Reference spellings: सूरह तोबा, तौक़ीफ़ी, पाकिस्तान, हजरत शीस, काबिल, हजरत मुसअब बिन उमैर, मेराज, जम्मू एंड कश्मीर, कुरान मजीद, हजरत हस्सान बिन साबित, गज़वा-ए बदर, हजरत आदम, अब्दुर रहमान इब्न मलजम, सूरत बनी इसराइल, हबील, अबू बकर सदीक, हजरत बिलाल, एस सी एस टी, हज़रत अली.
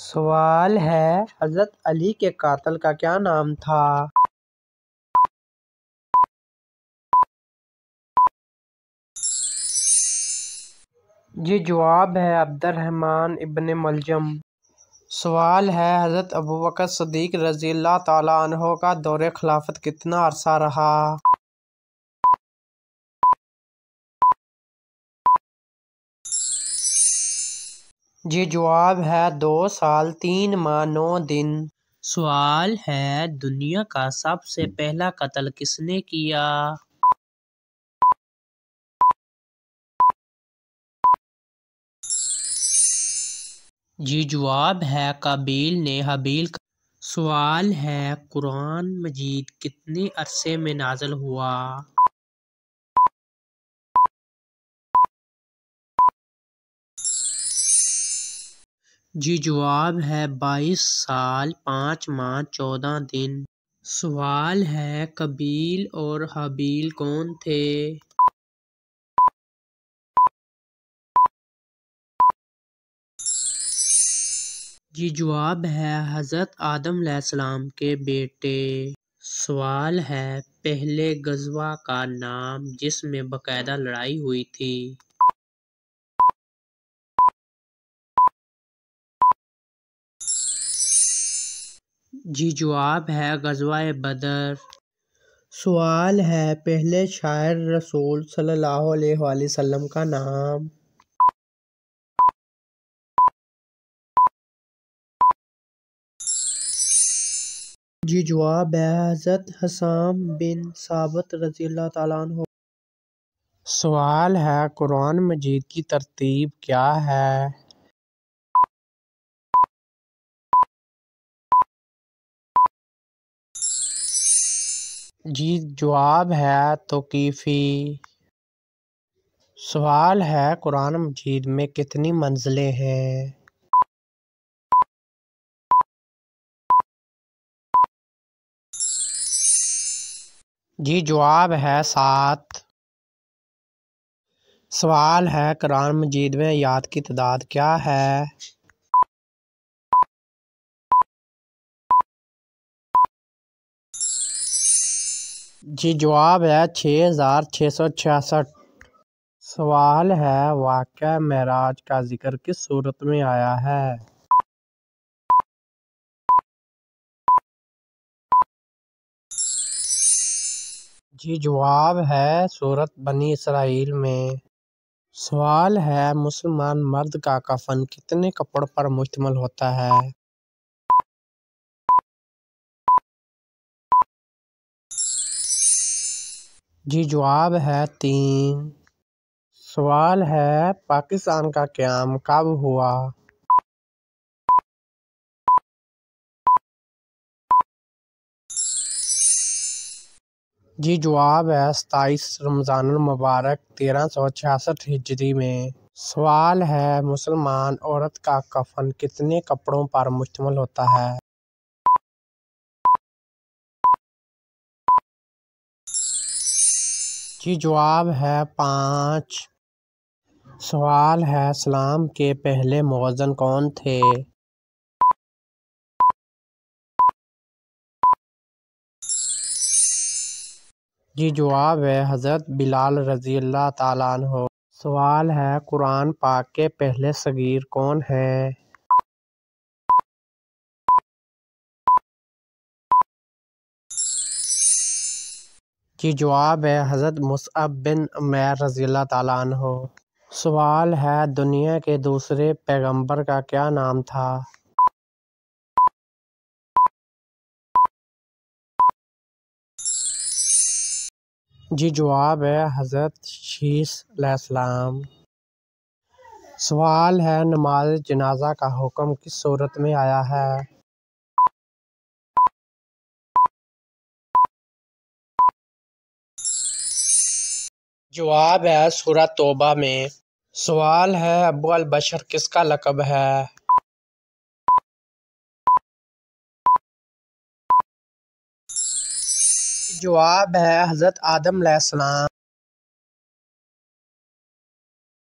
सवाल है हज़रत अली के कातिल का क्या नाम था? ये जवाब है अब्दुर रहमान इब्न मलजम। सवाल है हजरत अबू बकर सदीक रज़ी अल्लाह ताला अन्हो का दौरे खिलाफत कितना अरसा रहा? जी जवाब है 2 साल 3 माह 9 दिन। सवाल है दुनिया का सबसे पहला कत्ल किसने किया? जी जवाब है काबिल ने हबील का। सवाल है कुरान मजीद कितने अरसे में नाज़िल हुआ? जी जवाब है 22 साल 5 माह 14 दिन। सवाल है काबिल और हबील कौन थे? जी जवाब है हजरत आदम अलैहिस्सलाम के बेटे। सवाल है पहले गज़वा का नाम जिसमें बाकायदा लड़ाई हुई थी? जी जवाब है गज़वा-ए बदर। सवाल है पहले शायर रसूल सल्लल्लाहु अलैहि वसल्लम का नाम? जी जवाब है हजरत हस्सान बिन साबित रज़ी अल्लाह ताला अन्हु। सवाल है कुरान मजीद की तरतीब क्या है? जी जवाब है तौक़ीफ़ी। सवाल है कुरान मजीद में कितनी मंजिलें हैं? जी जवाब है 7। सवाल है कुरान मजीद में आयत की तादाद क्या है? जी जवाब है 6666। सवाल है वाक़या मेराज का जिक्र किस सूरत में आया है? जी जवाब है सूरत बनी इसराइल में। सवाल है मुसलमान मर्द का कफन कितने कपड़ों पर मुश्तमिल होता है? जी जवाब है 3। सवाल है पाकिस्तान का क़याम कब हुआ? जी जवाब है 27 रमज़ानुल मुबारक 1366 हिजरी में। सवाल है मुसलमान औरत का कफन कितने कपड़ों पर मुश्तमिल होता है? जी जवाब है 5। सवाल है इस्लाम के पहले मुअज्जिन कौन थे? जी जवाब है हजरत बिलाल रज़ी अल्लाह ताला अन्हो। सवाल है कुरान पाक के पहले सगीर कौन है? जी जवाब है हजरत मुसअब बिन उमैर रज़ी अल्लाह ताला अन्हो। सवाल है दुनिया के दूसरे पैगंबर का क्या नाम था? जी जवाब है हजरत शीस अलैहिस्सलाम। सवाल है नमाज जनाजा का हुक्म किस सूरत में आया है? जवाब है सूरह तोबा में। सवाल है अबू अल बशर किसका लकब है? जवाब है हजरत आदम अलैहिस्सलाम।